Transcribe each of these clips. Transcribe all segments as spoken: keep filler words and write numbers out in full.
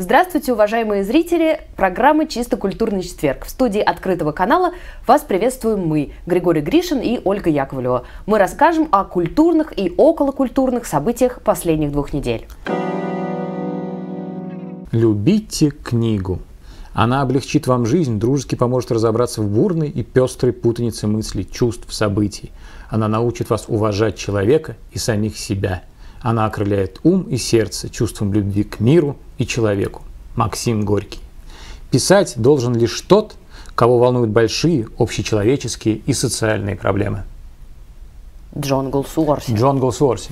Здравствуйте, уважаемые зрители программы «Чисто культурный четверг». В студии открытого канала вас приветствуем мы, Григорий Гришин и Ольга Яковлева. Мы расскажем о культурных и околокультурных событиях последних двух недель. Любите книгу. Она облегчит вам жизнь, дружески поможет разобраться в бурной и пестрой путанице мыслей, чувств, событий. Она научит вас уважать человека и самих себя. Она окрыляет ум и сердце чувством любви к миру и человеку. Максим Горький. Писать должен лишь тот, кого волнуют большие общечеловеческие и социальные проблемы. Джон Голсуорси. Джон Голсуорси.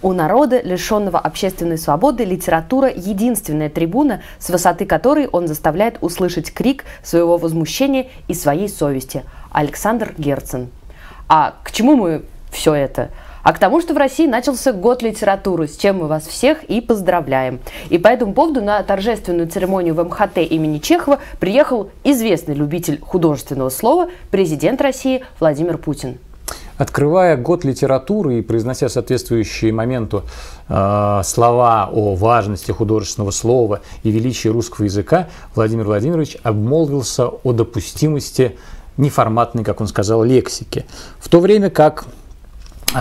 У народа, лишенного общественной свободы, литература – единственная трибуна, с высоты которой он заставляет услышать крик своего возмущения и своей совести. Александр Герцен. А к чему мы все это? А к тому, что в России начался год литературы, с чем мы вас всех и поздравляем. И по этому поводу на торжественную церемонию в эм ха тэ имени Чехова приехал известный любитель художественного слова, президент России Владимир Путин. Открывая год литературы и произнося соответствующие моменту э, слова о важности художественного слова и величии русского языка, Владимир Владимирович обмолвился о допустимости неформатной, как он сказал, лексики. В то время как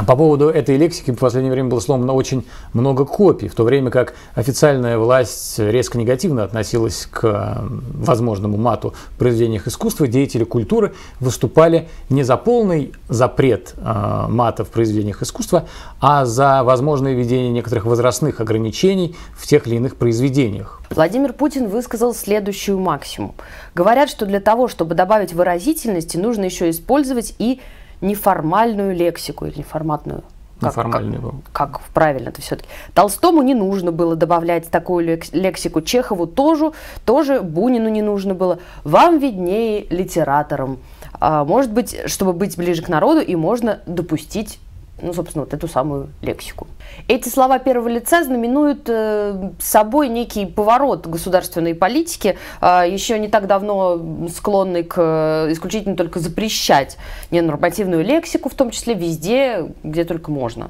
по поводу этой лексики в последнее время было сломано очень много копий, в то время как официальная власть резко негативно относилась к возможному мату в произведениях искусства, деятели культуры выступали не за полный запрет мата в произведениях искусства, а за возможное введение некоторых возрастных ограничений в тех или иных произведениях. Владимир Путин высказал следующую максимум. Говорят, что для того, чтобы добавить выразительности, нужно еще использовать и неформальную лексику или неформатную. Как, неформальную. Как, как правильно это все-таки. Толстому не нужно было добавлять такую лексику, Чехову тоже, тоже Бунину не нужно было. Вам виднее, литераторам. А, может быть, чтобы быть ближе к народу, и можно допустить, ну, собственно, вот эту самую лексику. Эти слова первого лица знаменуют э, собой некий поворот государственной политики, э, еще не так давно склонной к э, исключительно только запрещать ненормативную лексику, в том числе везде, где только можно.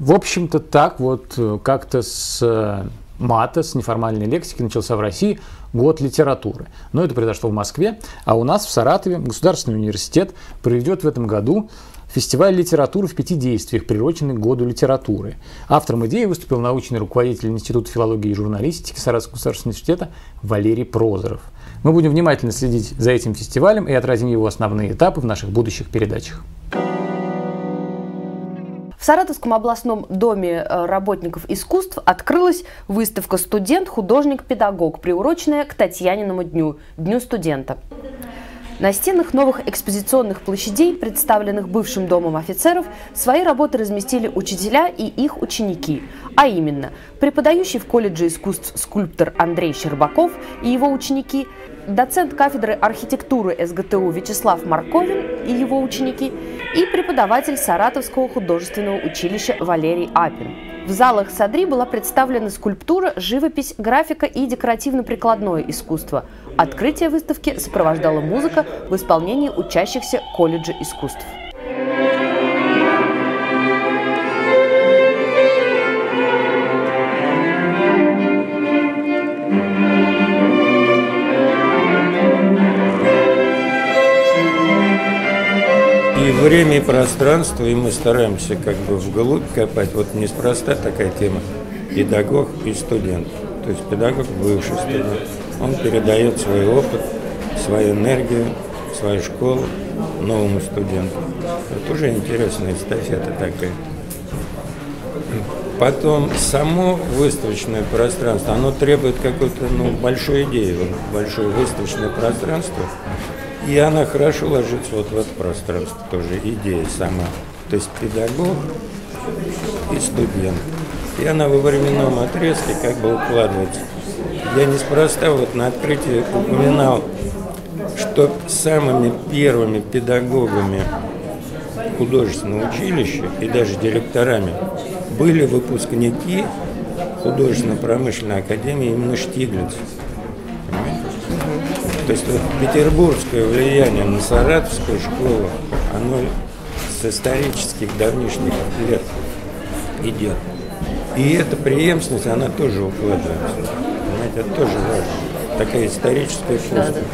В общем-то так, вот как-то с мата, с неформальной лексики начался в России год литературы. Но это произошло в Москве, а у нас в Саратове государственный университет проведет в этом году фестиваль литературы в пяти действиях, приуроченный к году литературы. Автором идеи выступил научный руководитель Института филологии и журналистики Саратовского государственного университета Валерий Прозоров. Мы будем внимательно следить за этим фестивалем и отразим его основные этапы в наших будущих передачах. В Саратовском областном доме работников искусств открылась выставка «Студент, художник, педагог», приуроченная к Татьяниному дню, Дню студента. На стенах новых экспозиционных площадей, представленных бывшим домом офицеров, свои работы разместили учителя и их ученики, а именно преподающий в колледже искусств скульптор Андрей Щербаков и его ученики, доцент кафедры архитектуры эс гэ тэ у Вячеслав Марковин и его ученики и преподаватель Саратовского художественного училища Валерий Апин. В залах Садри была представлена скульптура, живопись, графика и декоративно-прикладное искусство. Открытие выставки сопровождала музыка в исполнении учащихся колледжа искусств. И время, и пространство, и мы стараемся как бы вглубь копать. Вот неспроста такая тема – педагог и студент. То есть педагог – бывший студент. Он передает свой опыт, свою энергию, свою школу новому студенту. Это уже интересная эстафета такая. Потом само выставочное пространство, оно требует какой-то ну, большой идеи, большое выставочное пространство. И она хорошо ложится вот в это пространство, тоже идея сама. То есть педагог и студент. И она во временном отрезке как бы укладывается. Я неспроста вот на открытии упоминал, что самыми первыми педагогами художественного училища и даже директорами были выпускники художественно-промышленной академии именно Штиглиц. То есть вот петербургское влияние на саратовскую школу, оно с исторических давнишних лет идет. И эта преемственность, она тоже укладывается. это тоже важно. Такая историческая функция.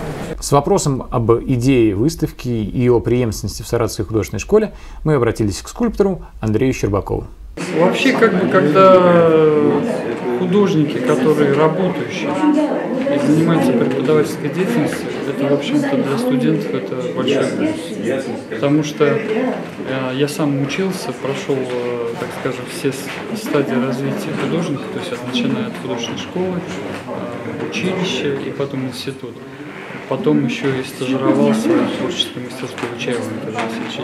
С вопросом об идее выставки и о преемственности в Саратовской художественной школе мы обратились к скульптору Андрею Щербакову. Вообще, как бы, когда художники, которые работающие и занимаются преподавательской деятельностью, это, в общем-то, для студентов это большой плюс. Потому что э, я сам учился, прошел, э, так скажем, все стадии развития художника, то есть начиная от художественной школы, э, училища и потом институт. Потом еще и стажировался в творческом мастерской Чаева.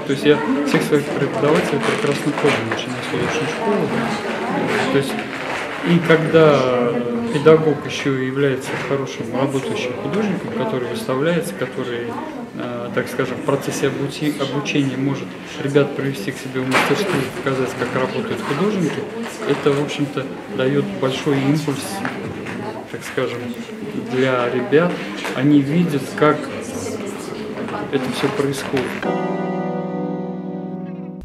То есть я всех своих преподавателей прекрасно помню, начиная с художественной школы. То есть, и когда педагог еще является хорошим работающим художником, который выставляется, который, так скажем, в процессе обучения может ребят привести к себе в мастерскую и показать, как работают художники, это, в общем-то, дает большой импульс, так скажем, для ребят. Они видят, как это все происходит.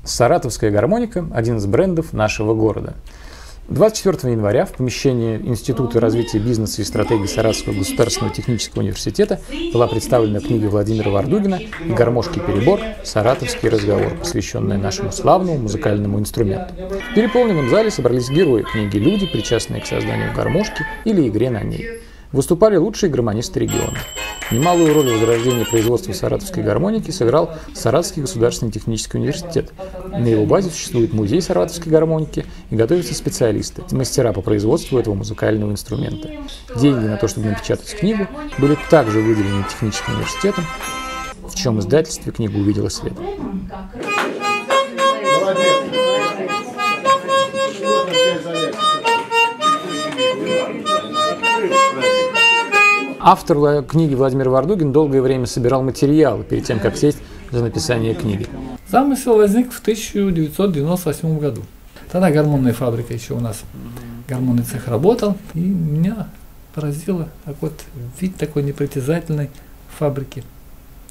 Саратовская гармоника – один из брендов нашего города. двадцать четвёртого января в помещении Института развития бизнеса и стратегии Саратовского государственного технического университета была представлена книга Владимира Вардугина и гармошки перебор «Саратовский разговор», посвященная нашему славному музыкальному инструменту. В переполненном зале собрались герои книги, люди, причастные к созданию гармошки или игре на ней. Выступали лучшие гармонисты региона. Немалую роль в возрождении производства саратовской гармоники сыграл Саратовский государственный технический университет. На его базе существует музей саратовской гармоники и готовятся специалисты, мастера по производству этого музыкального инструмента. Деньги на то, чтобы напечатать книгу, были также выделены техническим университетом, в чем издательстве книга увидела свет. Автор книги Владимир Вардугин долгое время собирал материалы перед тем, как сесть за написание книги. Замысел возник в тысяча девятьсот девяносто восьмом году. Тогда гармонная фабрика еще у нас, гармонный цех работал, и меня поразило так вот, вид такой непритязательной фабрики.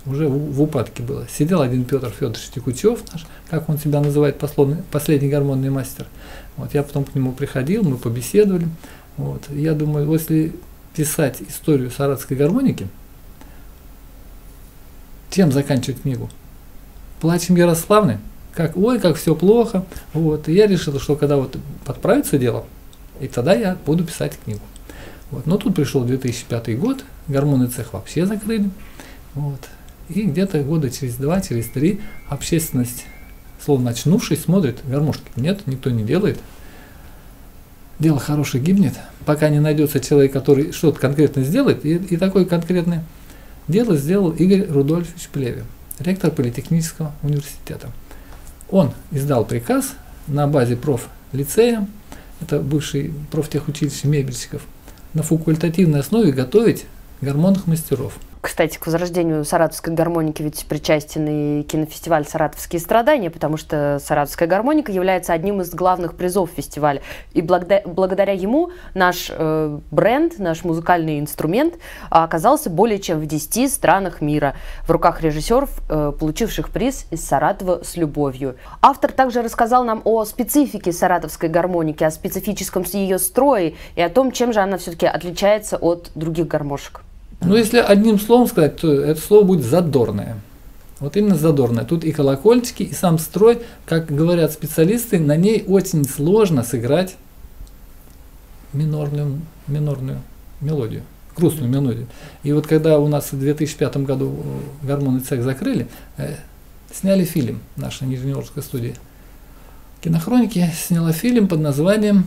Уже в, в упадке было. Сидел один Петр Федорович Тикучев, наш, как он себя называет, пословный, последний гармонный мастер. Вот, я потом к нему приходил, мы побеседовали. Вот, я думаю, если писать историю саратовской гармоники, чем заканчивать книгу? Плачем Ярославны, как, ой, как все плохо. Вот. И я решил, что когда вот подправится дело, и тогда я буду писать книгу. Вот. Но тут пришел две тысячи пятый год, гармонный цех вообще закрыли. Вот. И где-то года через два, через три общественность, словно очнувшись, смотрит, гармошки нет, никто не делает. Дело хорошее гибнет, пока не найдется человек, который что-то конкретно сделает. И, и такое конкретное дело сделал Игорь Рудольфович Плеви, ректор Политехнического университета. Он издал приказ на базе профлицея, это бывший профтехучилище мебельщиков, на факультативной основе готовить гармонных мастеров. Кстати, к возрождению саратовской гармоники ведь причастен и кинофестиваль «Саратовские страдания», потому что саратовская гармоника является одним из главных призов фестиваля. И благодаря ему наш бренд, наш музыкальный инструмент оказался более чем в десяти странах мира, в руках режиссеров, получивших приз из Саратова с любовью. Автор также рассказал нам о специфике саратовской гармоники, о специфическом ее строе и о том, чем же она все-таки отличается от других гармошек. Ну, если одним словом сказать, то это слово будет задорное. Вот именно задорное. Тут и колокольчики, и сам строй, как говорят специалисты, на ней очень сложно сыграть минорную, минорную мелодию, грустную мелодию. И вот когда у нас в две тысячи пятом году гармонный цех закрыли, э, сняли фильм, наша нижнеуральская студия кинохроники сняла фильм под названием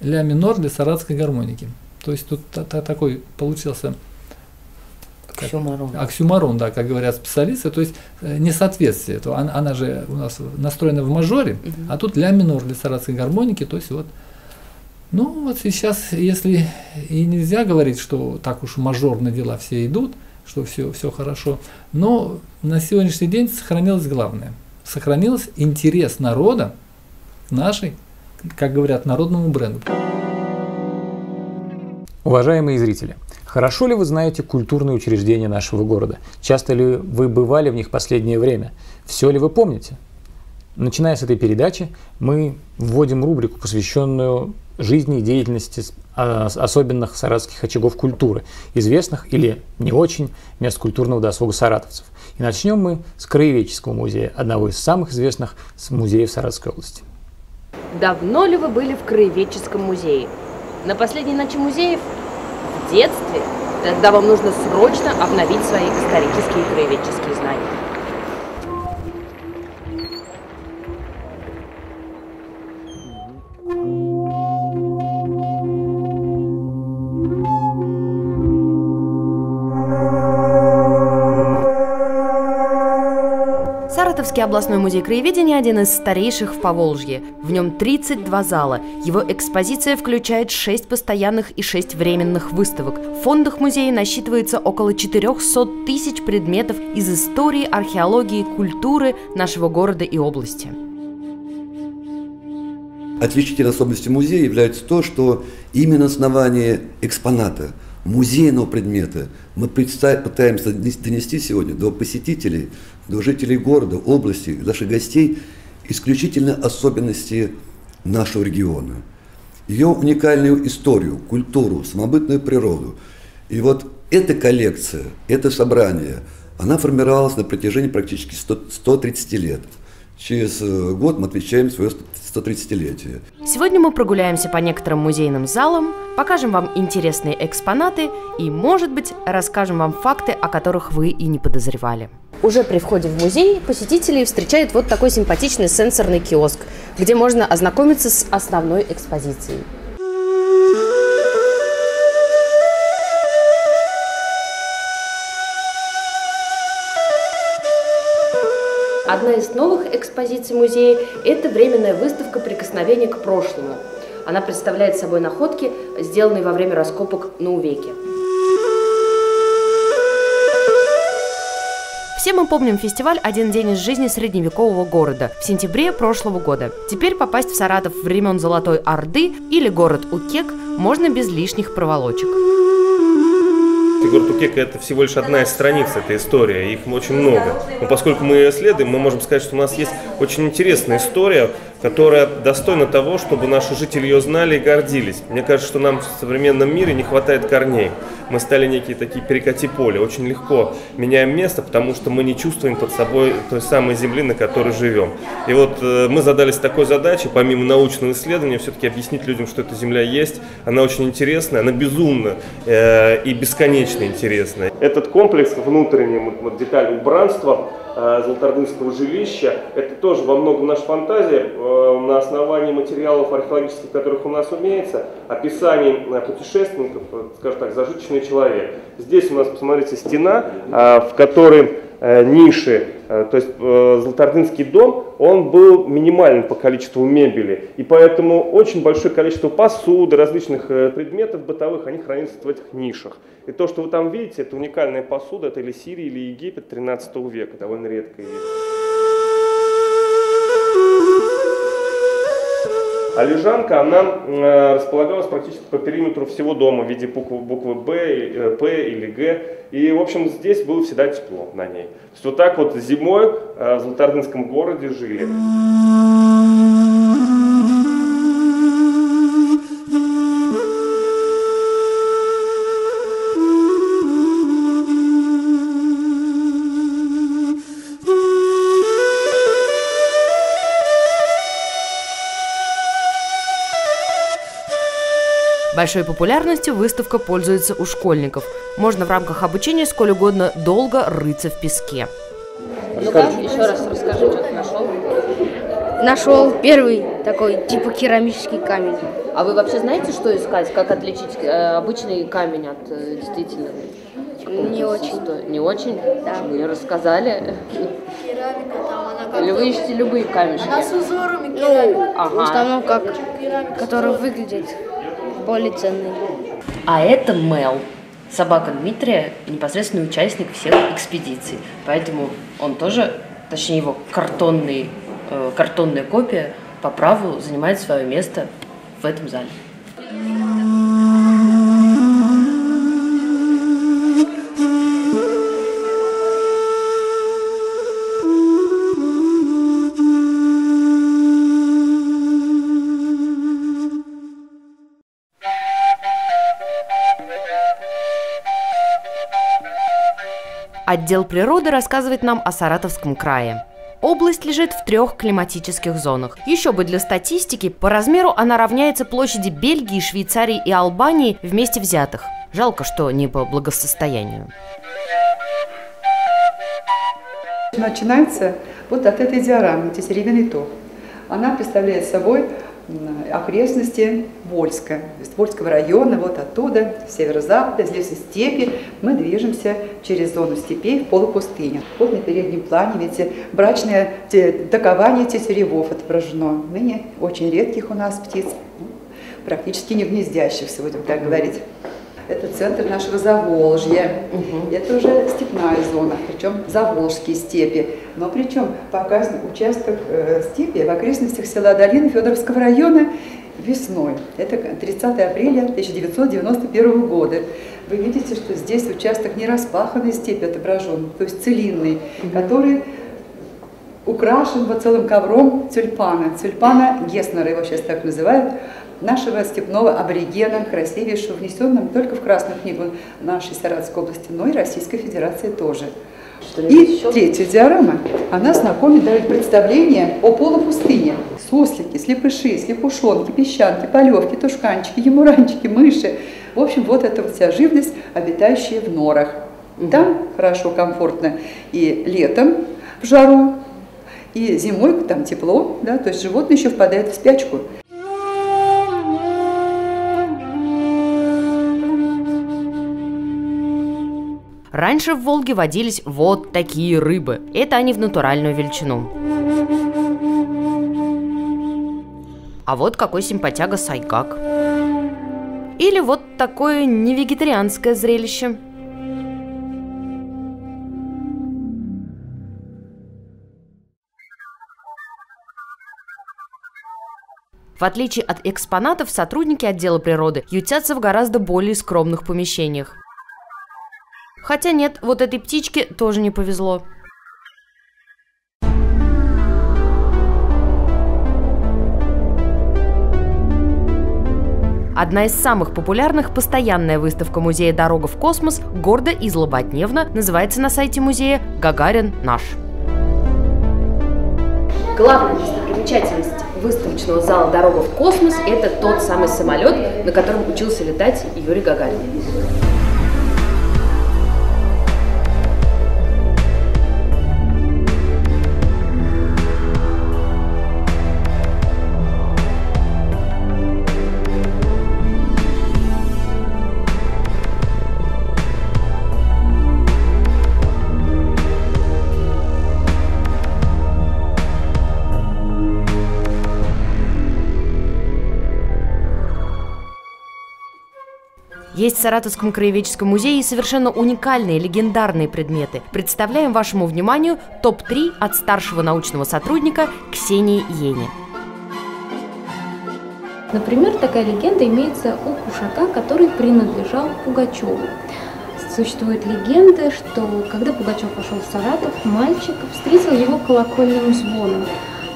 «Ля минор для саратской гармоники». То есть тут та -та такой получился... Как, оксюмарон. Оксюмарон, да, как говорят специалисты, то есть несоответствие. То она, она же у нас настроена в мажоре, угу. А тут ля минор для саратской гармоники, то есть вот. Ну вот сейчас, если и нельзя говорить, что так уж мажорные дела все идут, что все, все хорошо, но на сегодняшний день сохранилось главное. Сохранился интерес народа нашей, как говорят, народному бренду. Уважаемые зрители, хорошо ли вы знаете культурные учреждения нашего города? Часто ли вы бывали в них в последнее время? Все ли вы помните? Начиная с этой передачи, мы вводим рубрику, посвященную жизни и деятельности особенных саратовских очагов культуры, известных или не очень мест культурного досуга саратовцев. И начнем мы с Краеведческого музея, одного из самых известных музеев Саратовской области. Давно ли вы были в Краеведческом музее? На последней ночи музеев? В детстве? Тогда вам нужно срочно обновить свои исторические и краеведческие знания. Саратовский областной музей краеведения – один из старейших в Поволжье. В нем тридцать два зала. Его экспозиция включает шесть постоянных и шесть временных выставок. В фондах музея насчитывается около четырёхсот тысяч предметов из истории, археологии, культуры нашего города и области. Отличительной особенностью музея является то, что именно основание экспоната, музейного предмета мы пытаемся донести сегодня до посетителей, до жителей города, области, наших гостей исключительно особенности нашего региона. Ее уникальную историю, культуру, самобытную природу. И вот эта коллекция, это собрание, она формировалась на протяжении практически ста тридцати лет. Через год мы отмечаем свое стотridесятилетие. Сегодня мы прогуляемся по некоторым музейным залам, покажем вам интересные экспонаты и, может быть, расскажем вам факты, о которых вы и не подозревали. Уже при входе в музей посетителей встречает вот такой симпатичный сенсорный киоск, где можно ознакомиться с основной экспозицией. Одна из новых экспозиций музея – это временная выставка «Прикосновение к прошлому». Она представляет собой находки, сделанные во время раскопок на Увеки. Все мы помним фестиваль «Один день из жизни средневекового города» в сентябре прошлого года. Теперь попасть в Саратов времен Золотой Орды или город Укек можно без лишних проволочек. Город Укека – это всего лишь одна из страниц этой истории, их очень много. Но поскольку мы ее исследуем, мы можем сказать, что у нас есть очень интересная история, которая достойна того, чтобы наши жители ее знали и гордились. Мне кажется, что нам в современном мире не хватает корней. Мы стали некие такие перекати поля, очень легко меняем место, потому что мы не чувствуем под собой той самой земли, на которой живем. И вот мы задались такой задачей, помимо научного исследования, все-таки объяснить людям, что эта земля есть. Она очень интересная, она безумно э, и бесконечно интересная. Этот комплекс внутренний, вот, деталь убранства э, золотоордынского жилища, это тоже во многом наша фантазия. На основании материалов археологических, которых у нас имеется, описаний путешественников, скажем так, зажиточный человек. Здесь у нас, посмотрите, стена, в которой ниши, то есть золотоордынский дом, он был минимален по количеству мебели, и поэтому очень большое количество посуды, различных предметов бытовых, они хранятся в этих нишах. И то, что вы там видите, это уникальная посуда, это или Сирия, или Египет тринадцатого века, довольно редкая вещь. А лежанка, она располагалась практически по периметру всего дома в виде буквы, буквы Б, П или Г. И, в общем, здесь было всегда тепло на ней. То есть вот так вот зимой в золотоордынском городе жили. Большой популярностью выставка пользуется у школьников. Можно в рамках обучения сколь угодно долго рыться в песке. Расскажите. Еще раз расскажи, что ты нашел. Нашел первый такой, типа керамический камень. А вы вообще знаете, что искать? Как отличить э, обычный камень от э, действительно? Не очень. Что? Не очень? Да. Мне рассказали. Керамика там, она как... Или вы ищете любые камешки? Она с узорами керамика. Ну, ага. В основном как, который выглядит... более ценный. А это Мел, собака Дмитрия, непосредственный участник всех экспедиций. Поэтому он тоже, точнее его картонный, э, картонная копия по праву занимает свое место в этом зале. Отдел природы рассказывает нам о Саратовском крае. Область лежит в трех климатических зонах. Еще бы для статистики, по размеру она равняется площади Бельгии, Швейцарии и Албании вместе взятых. Жалко, что не по благосостоянию. Начинается вот от этой диорамы, где серебряный топ. Она представляет собой окрестности Вольска, то есть Вольского района, вот оттуда, с северо-запада, здесь и степи, мы движемся через зону степей в полупустыню. Вот на переднем плане, видите, брачное докование тетеревов отображено, ныне очень редких у нас птиц, практически не гнездящихся, будем так говорить. Это центр нашего Заволжья, угу. Это уже степная зона, причем заволжские степи. Но причем показан участок степи в окрестностях села Долина Федоровского района весной. Это тридцатое апреля тысяча девятьсот девяносто первого года. Вы видите, что здесь участок нераспаханной степи отображен, то есть целинный, угу. который украшен вот целым ковром тюльпана. Тюльпана Геснера его сейчас так называют. Нашего степного аборигена, красивейшего, внесенного не только в Красную книгу нашей Саратовской области, но и Российской Федерации тоже. И третья диорама, она знакомит, дает представление о полупустыне. Суслики, слепыши, слепушонки, песчанки, полевки, тушканчики, ямуранчики, мыши. В общем, вот эта вся живность, обитающая в норах. Там хорошо, комфортно и летом в жару, и зимой там тепло, да, то есть животные еще впадают в спячку. Раньше в Волге водились вот такие рыбы. Это они в натуральную величину. А вот какой симпатяга сайгак. Или вот такое невегетарианское зрелище. В отличие от экспонатов, сотрудники отдела природы ютятся в гораздо более скромных помещениях. Хотя нет, вот этой птичке тоже не повезло. Одна из самых популярных – постоянная выставка музея «Дорога в космос» гордо и злободневно называется на сайте музея «Гагарин наш». Главная достопримечательность выставочного зала «Дорога в космос» – это тот самый самолет, на котором учился летать Юрий Гагарин. Есть в Саратовском краеведческом музее совершенно уникальные, легендарные предметы. Представляем вашему вниманию топ три от старшего научного сотрудника Ксении Ени. Например, такая легенда имеется у кушака, который принадлежал Пугачеву. Существует легенда, что когда Пугачев пошел в Саратов, мальчик встретил его колокольным звоном.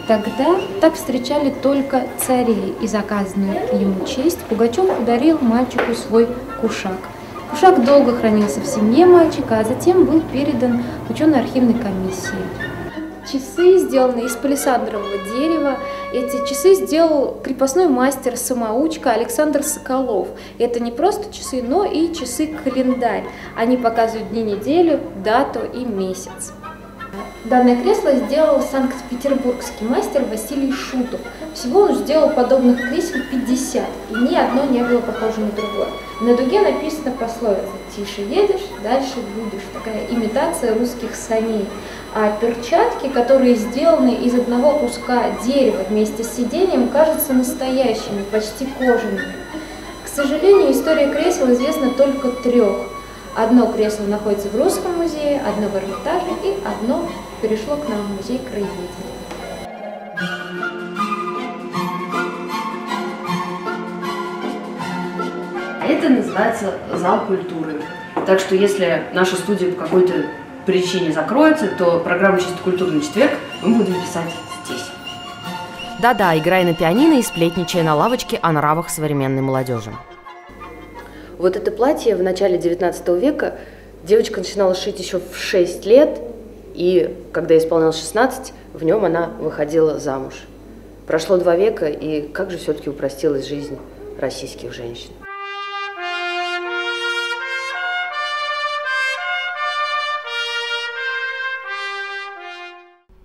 Тогда так встречали только царей, и заказанную ему честь Пугачев подарил мальчику свой кушак. Кушак долго хранился в семье мальчика, а затем был передан ученой архивной комиссии. Часы сделаны из палисандрового дерева. Эти часы сделал крепостной мастер-самоучка Александр Соколов. Это не просто часы, но и часы-календарь. Они показывают дни недели, дату и месяц. Данное кресло сделал санкт-петербургский мастер Василий Шутов. Всего он сделал подобных кресел пятьдесят, и ни одно не было похоже на другое. На дуге написано пословица «Тише едешь, дальше будешь». Такая имитация русских саней. А перчатки, которые сделаны из одного куска дерева вместе с сиденьем, кажутся настоящими, почти кожаными. К сожалению, история кресел известна только трех. Одно кресло находится в Русском музее, одно в Эрмитаже и одно перешло к нам в музей краеведения. Это называется зал культуры. Так что если наша студия по какой-то причине закроется, то программу «Чисто культурный четверг» мы будем писать здесь. Да-да, играя на пианино и сплетничая на лавочке о нравах современной молодежи. Вот это платье в начале девятнадцатого века Девочка начинала шить еще в шесть лет, и когда ей исполнялось шестнадцать, в нем она выходила замуж. Прошло два века, и как же все-таки упростилась жизнь российских женщин.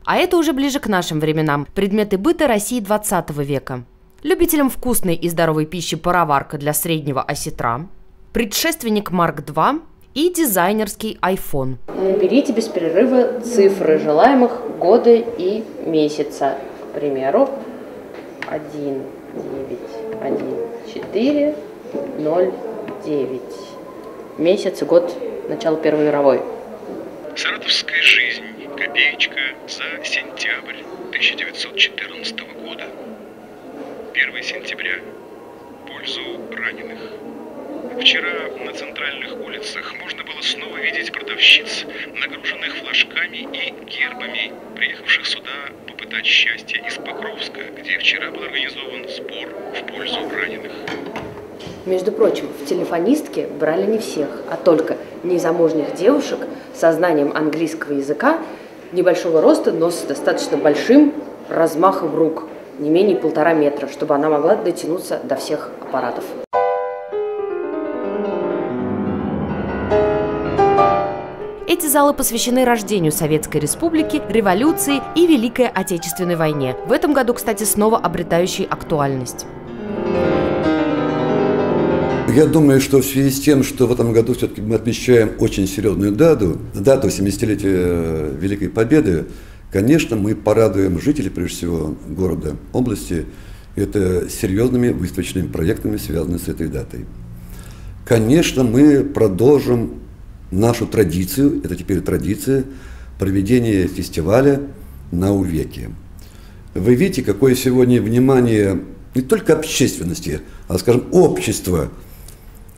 А это уже ближе к нашим временам. Предметы быта России двадцатого века. Любителям вкусной и здоровой пищи пароварка для среднего осетра, предшественник марк два и дизайнерский айфон. Наберите без перерыва цифры желаемых года и месяца. К примеру, один, девять, один, четыре, ноль, девять. Месяц и год начала Первой мировой. Саратовская жизнь. Копеечка за сентябрь тысяча девятьсот четырнадцатого года. первое сентября. В пользу раненых. Вчера на центральных улицах можно было снова видеть продавщиц, нагруженных флажками и гербами, приехавших сюда попытать счастье из Покровска, где вчера был организован сбор в пользу раненых. Между прочим, в телефонистки брали не всех, а только незамужних девушек со знанием английского языка, небольшого роста, но с достаточно большим размахом рук, не менее полтора метра, чтобы она могла дотянуться до всех аппаратов. Эти залы посвящены рождению Советской Республики, революции и Великой Отечественной войне, в этом году, кстати, снова обретающей актуальность. Я думаю, что в связи с тем, что в этом году все-таки мы отмечаем очень серьезную дату, дату семидесятилетия Великой Победы, конечно, мы порадуем жителей, прежде всего, города, области, это серьезными выставочными проектами, связанными с этой датой. Конечно, мы продолжим нашу традицию, это теперь традиция, проведения фестиваля на Увеки. Вы видите, какое сегодня внимание не только общественности, а, скажем, общества,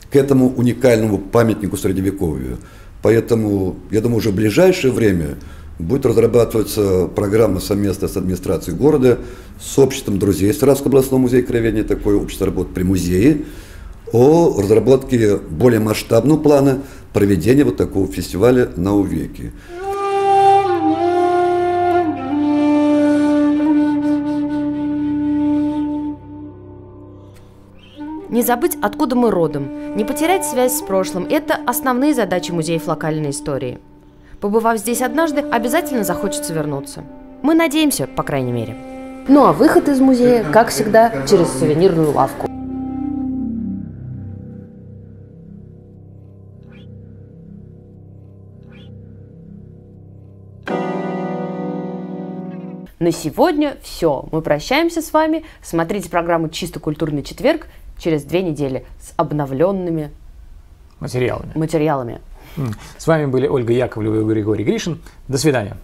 к этому уникальному памятнику Средневековью. Поэтому, я думаю, уже в ближайшее время будет разрабатываться программа совместно с администрацией города, с обществом друзей Саратовского областного музея краеведения, такое общество работает при музее, о разработке более масштабного плана проведения вот такого фестиваля на Увеки. Не забыть, откуда мы родом, не потерять связь с прошлым – это основные задачи музеев локальной истории. Побывав здесь однажды, обязательно захочется вернуться. Мы надеемся, по крайней мере. Ну а выход из музея, как всегда, через сувенирную лавку. На сегодня все. Мы прощаемся с вами. Смотрите программу «Чисто культурный четверг» через две недели с обновленными материалами. материалами. С вами были Ольга Яковлева и Григорий Гришин. До свидания.